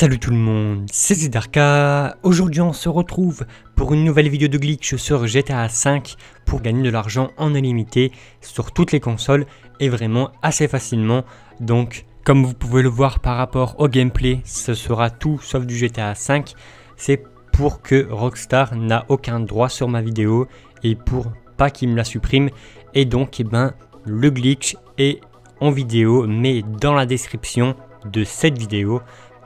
Salut tout le monde, c'est Zidarka. Aujourd'hui on se retrouve pour une nouvelle vidéo de glitch sur GTA V pour gagner de l'argent en illimité sur toutes les consoles et vraiment assez facilement. Donc comme vous pouvez le voir par rapport au gameplay, ce sera tout sauf du GTA V. C'est pour que Rockstar n'a aucun droit sur ma vidéo et pour pas qu'il me la supprime. Et donc le glitch est en vidéo, mais dans la description de cette vidéo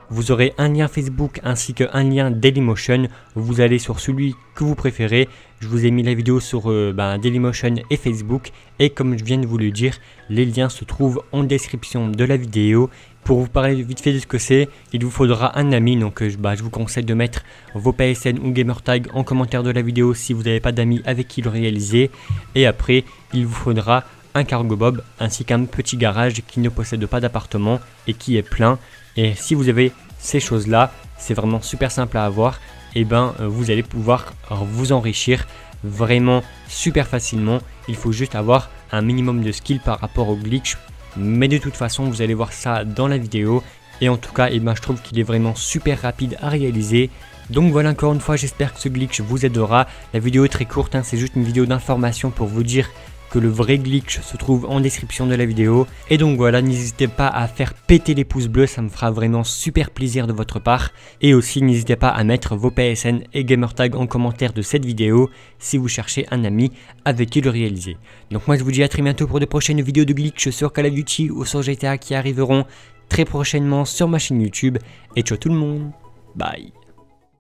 vous aurez un lien Facebook ainsi qu'un lien Dailymotion. Vous allez sur celui que vous préférez. Je vous ai mis la vidéo sur Dailymotion et Facebook. Et comme je viens de vous le dire, les liens se trouvent en description de la vidéo. Pour vous parler vite fait de ce que c'est, il vous faudra un ami. Donc je vous conseille de mettre vos PSN ou Gamer Tag en commentaire de la vidéo si vous n'avez pas d'amis avec qui le réaliser. Et après, il vous faudra un Cargo Bob ainsi qu'un petit garage qui ne possède pas d'appartement et qui est plein. Et si vous avez ces choses là, c'est vraiment super simple à avoir, et vous allez pouvoir vous enrichir vraiment super facilement. Il faut juste avoir un minimum de skill par rapport au glitch, mais de toute façon vous allez voir ça dans la vidéo. Et en tout cas je trouve qu'il est vraiment super rapide à réaliser. Donc voilà, encore une fois j'espère que ce glitch vous aidera. La vidéo est très courte, c'est juste une vidéo d'information pour vous dire que le vrai glitch se trouve en description de la vidéo. Et donc voilà, n'hésitez pas à faire péter les pouces bleus, ça me fera vraiment super plaisir de votre part. Et aussi n'hésitez pas à mettre vos PSN et Gamer Tag en commentaire de cette vidéo si vous cherchez un ami avec qui le réaliser. Donc moi je vous dis à très bientôt pour de prochaines vidéos de glitch sur Call of Duty ou sur GTA qui arriveront très prochainement sur ma chaîne YouTube. Et ciao tout le monde, bye.